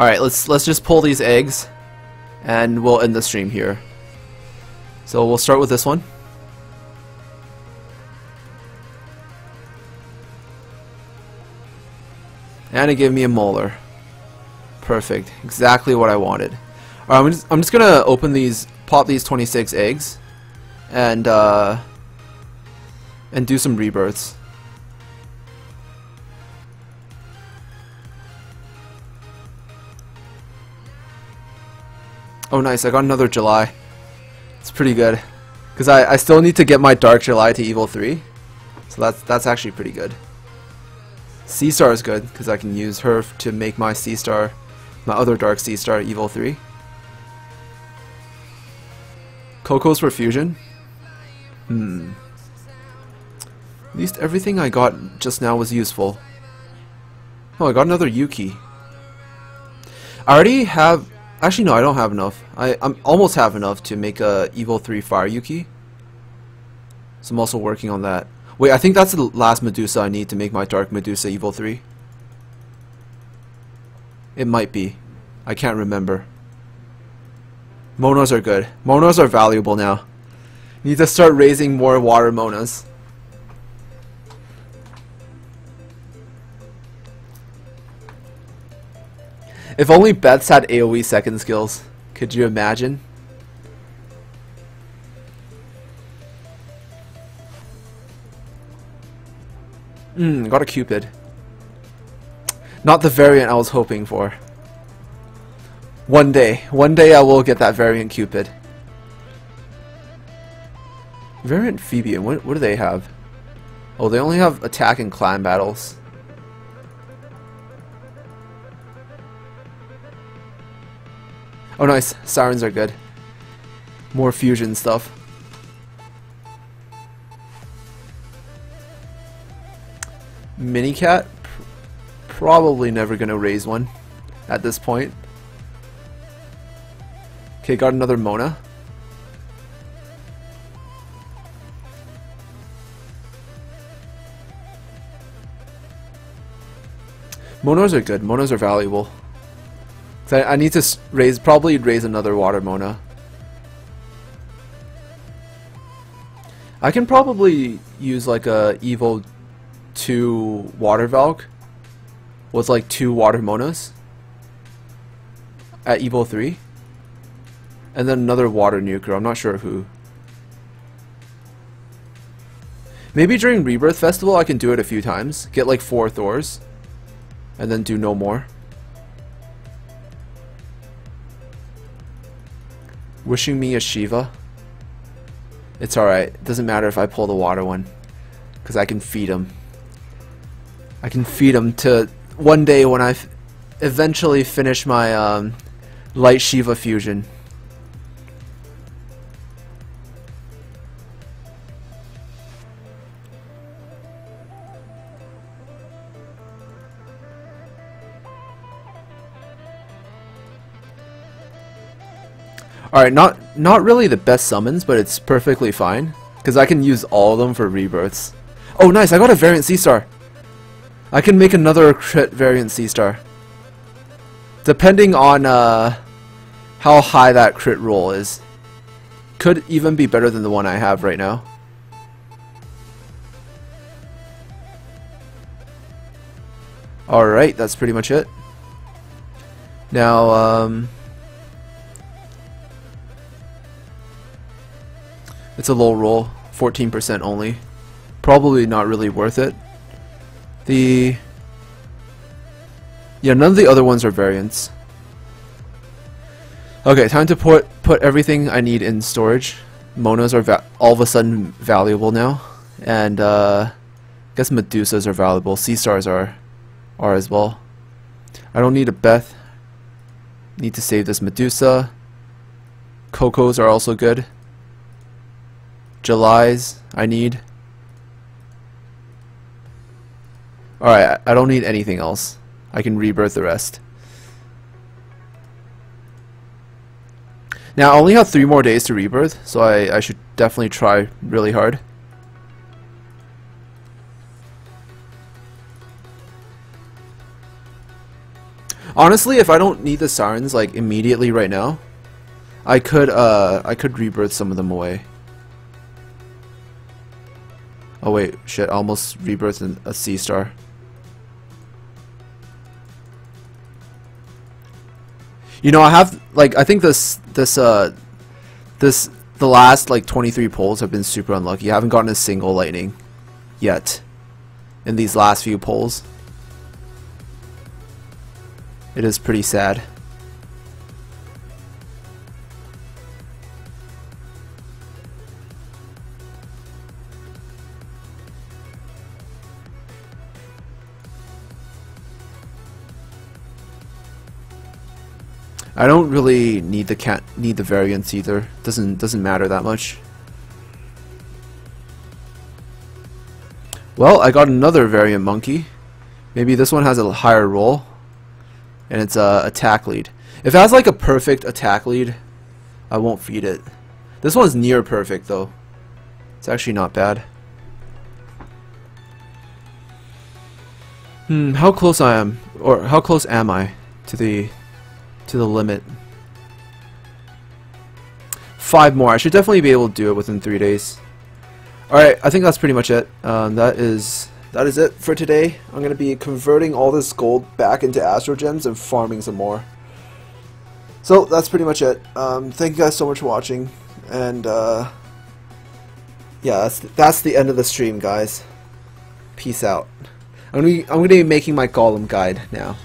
Alright, let's just pull these eggs and we'll end the stream here. So we'll start with this one. And it gave me a molar. Perfect. Exactly what I wanted. Alright, I'm just gonna open these, pop these 26 eggs and do some rebirths. Oh nice, I got another July. It's pretty good. Because I still need to get my Dark July to Evil 3. So that's actually pretty good. C-Star is good, because I can use her to make my C-Star, my other Dark C-Star, Evil 3. Coco's for fusion? At least everything I got just now was useful. Oh, I got another Yuki. I already have... Actually, no, I don't have enough. I almost have enough to make a Evil 3 Fire Yuki. So I'm also working on that. Wait, I think that's the last Medusa I need to make my Dark Medusa Evil 3. It might be. I can't remember. Monas are good. Monas are valuable now. Need to start raising more water Monas. If only Beth's had AoE second skills. Could you imagine? Got a Cupid. Not the variant I was hoping for. One day I will get that variant Cupid. Variant Phoebian, what do they have? Oh, they only have attack and clan battles. Oh nice, Sirens are good. More fusion stuff. Minicat? Probably never gonna raise one at this point. Okay, got another Mona. Monas are good, Monas are valuable. I need to probably raise another water Mona. I can probably use like a Evil 2 water Valk with like 2 water Monas at Evil 3 and then another water nuker. I'm not sure who. Maybe during Rebirth Festival I can do it a few times, get like 4 Thors and then do no more. Wishing me a Shiva. It's alright. It doesn't matter if I pull the water one. Because I can feed him. I can feed him to one day when I eventually finish my Light Shiva fusion. Alright, not really the best summons, but it's perfectly fine. Because I can use all of them for rebirths. Oh nice, I got a variant C-Star! I can make another crit variant C-Star. Depending on how high that crit roll is. Could even be better than the one I have right now. Alright, that's pretty much it. Now, it's a low roll, 14% only. Probably not really worth it. Yeah, none of the other ones are variants. Okay, time to put everything I need in storage. Monas are all of a sudden valuable now, and I guess Medusas are valuable. C-Stars are as well. I don't need a Beth. Need to save this Medusa. Cocos are also good. Julys, I need. Alright, I don't need anything else. I can rebirth the rest. Now, I only have 3 more days to rebirth, so I should definitely try really hard. Honestly, if I don't need the sirens like immediately right now, I could rebirth some of them away. Oh wait, shit, I almost rebirthed a sea star. You know, I have like I think the last like 23 polls have been super unlucky. I haven't gotten a single lightning yet in these last few polls. It is pretty sad. I don't really need the variance either. Doesn't matter that much. Well, I got another variant monkey. Maybe this one has a higher roll. And it's a attack lead. If it has like a perfect attack lead, I won't feed it. This one's near perfect though. It's actually not bad. How close I am, or how close am I to the limit? 5 more. I should definitely be able to do it within 3 days. Alright, I think that's pretty much it. That is it for today. I'm going to be converting all this gold back into Astro Gems and farming some more. So that's pretty much it. Thank you guys so much for watching. And yeah, that's the end of the stream, guys. Peace out. I'm going to be making my Golem guide now.